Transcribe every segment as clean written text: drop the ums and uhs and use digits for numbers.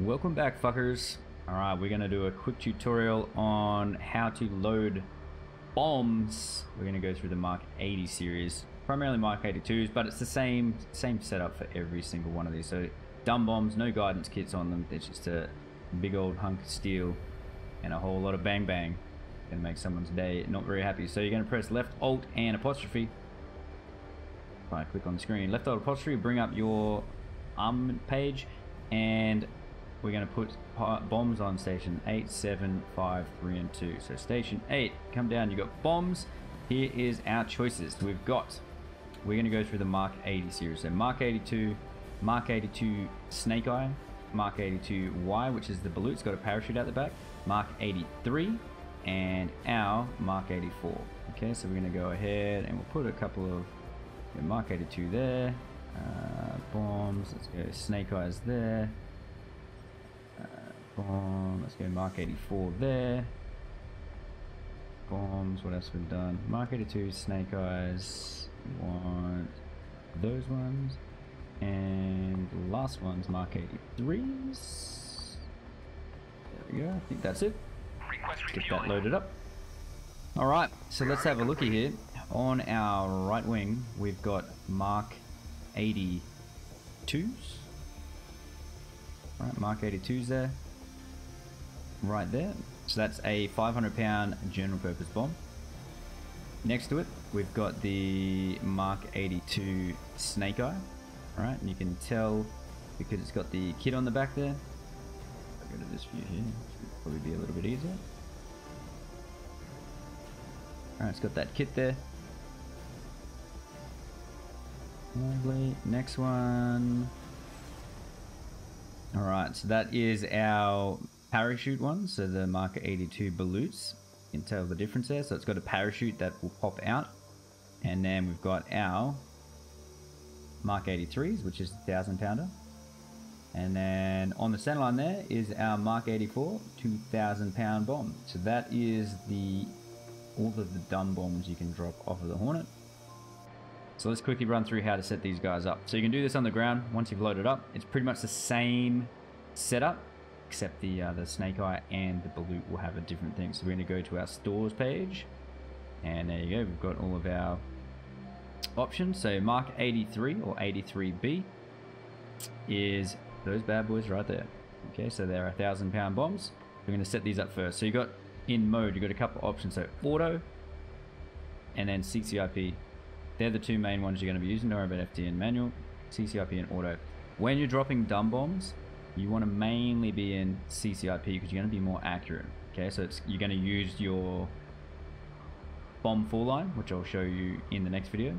Welcome back, fuckers. Alright, we're gonna do a quick tutorial on how to load bombs. We're gonna go through the Mark 80 series, primarily Mark 82s, but it's the same setup for every single one of these. So dumb bombs, no guidance kits on them. It's just a big old hunk of steel and a whole lot of bang bang. Gonna make someone's day not very happy. So you're gonna press left, alt, and apostrophe. Right click on the screen, left alt apostrophe, bring up your armament page, and we're going to put bombs on station 8, 7, 5, 3, and 2. So station 8, come down, you've got bombs. Here is our choices. We're going to go through the Mark 80 series. So Mark 82, Mark 82 Snakeye, Mark 82 Y, which is the Ballute, it's got a parachute out the back, Mark 83, and our Mark 84. Okay, so we're going to go ahead and we'll put a couple of Mark 82 there, bombs, let's go Snakeyes there. Bomb, let's go Mark 84 there. Bombs, what else we've done? Mark 82, Snakeyes, we want those ones. And the last one's Mark 83s. There we go, I think that's it. Get that loaded up. Alright, so let's have a looky here. On our right wing, we've got Mark 82s. Right, Mark 82's there. Right there. So that's a 500-pound general purpose bomb. Next to it, we've got the Mark 82 Snakeye. Alright, and you can tell because it's got the kit on the back there. I'll go to this view here, should probably be a little bit easier. Alright, it's got that kit there. Lovely. Next one. Alright, so that is our parachute one, so the Mark 82 Ballutes. You can tell the difference there, so it's got a parachute that will pop out. And then we've got our Mark 83s, which is the 1,000 pounder. And then on the center line there is our Mark 84 2,000 pound bomb. So that is all of the dumb bombs you can drop off of the Hornet. So let's quickly run through how to set these guys up. So you can do this on the ground once you've loaded up. It's pretty much the same setup, except the Snakeye and the Ballute will have a different thing. So we're going to go to our stores page, and there you go. We've got all of our options. So Mark 83 or 83B is those bad boys right there. Okay, so they're 1,000 pound bombs. We're going to set these up first. So you got in mode, you've got a couple options. So auto, and then CCIP. They're the two main ones you're going to be using. Don't worry about FD and manual, CCIP and auto. When you're dropping dumb bombs, you want to mainly be in CCIP because you're going to be more accurate. Okay, so you're going to use your bomb full line, which I'll show you in the next video.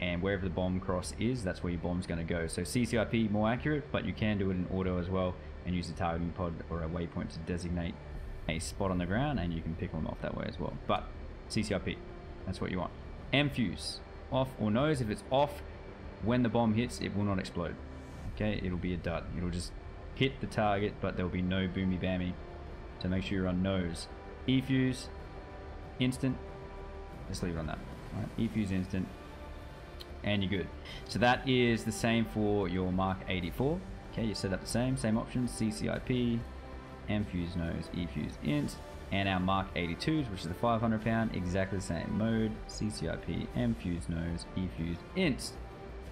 And wherever the bomb cross is, that's where your bomb's going to go. So CCIP, more accurate, but you can do it in auto as well and use the targeting pod or a waypoint to designate a spot on the ground, and you can pick them off that way as well. But CCIP, that's what you want. M-fuse, off or nose. If it's off, when the bomb hits, it will not explode. Okay, it'll be a dud. It'll just hit the target, but there'll be no boomy bammy. So make sure you're on nose. E-fuse, instant. Let's leave it on that. All right, E-fuse instant, and you're good. So that is the same for your Mark 84. Okay, you set up the same options. CCIP, M-fuse nose, E-fuse int. And our Mark 82s, which is the 500 pound, exactly the same mode, CCIP, M-fuse nose, E-fuse int.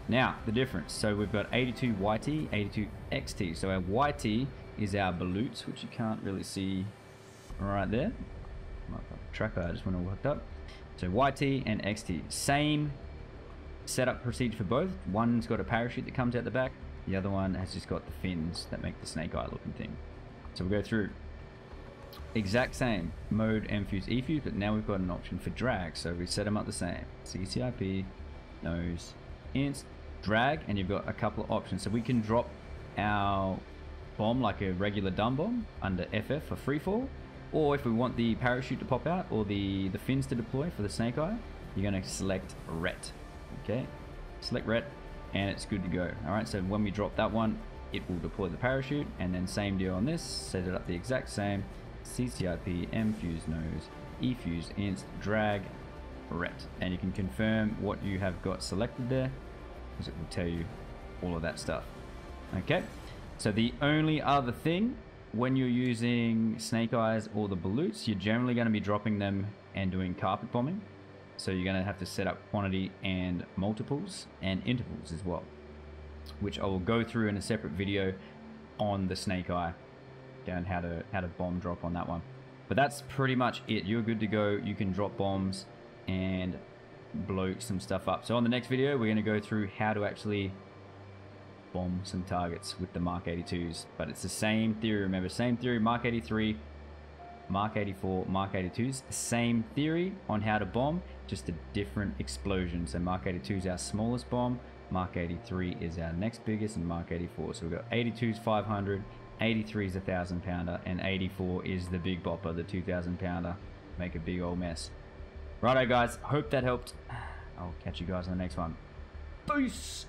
Now, the difference. So we've got 82 YT, 82 XT. So our YT is our Ballutes, which you can't really see right there. My trackpad just went all hooked up. So YT and XT, same setup procedure for both. One's got a parachute that comes out the back. The other one has just got the fins that make the snake eye looking thing. So we'll go through. Exact same mode, M-fuse, E-fuse, but now we've got an option for drag, so we set them up the same. CCIP, nose, int, drag, and you've got a couple of options. So we can drop our bomb like a regular dumb bomb under FF for freefall, or if we want the parachute to pop out or the fins to deploy for the snake eye, you're going to select RET. Okay, select RET, and it's good to go. Alright, so when we drop that one, it will deploy the parachute, and then same deal on this, set it up the exact same. CCIP, M-fuse nose, E-fuse inst, drag, RET. And you can confirm what you have got selected there, because it will tell you all of that stuff. Okay, So the only other thing, when you're using Snake Eyes or the Ballutes, you're generally going to be dropping them and doing carpet bombing. So you're going to have to set up quantity and multiples and intervals as well, which I will go through in a separate video on the Snake Eye and how to bomb drop on that one. But that's pretty much it. You're good to go. You can drop bombs and blow some stuff up. So on the next video, we're going to go through how to actually bomb some targets with the Mark 82s. But it's the same theory. Remember, same theory, Mark 83, Mark 84, Mark 82s. Same theory on how to bomb, just a different explosion. So Mark 82 is our smallest bomb. Mark 83 is our next biggest, and Mark 84. So we've got 82's 500, 83 is a 1,000 pounder, and 84 is the big bopper, the 2,000 pounder. Make a big old mess. Righto guys, hope that helped. I'll catch you guys on the next one. Peace!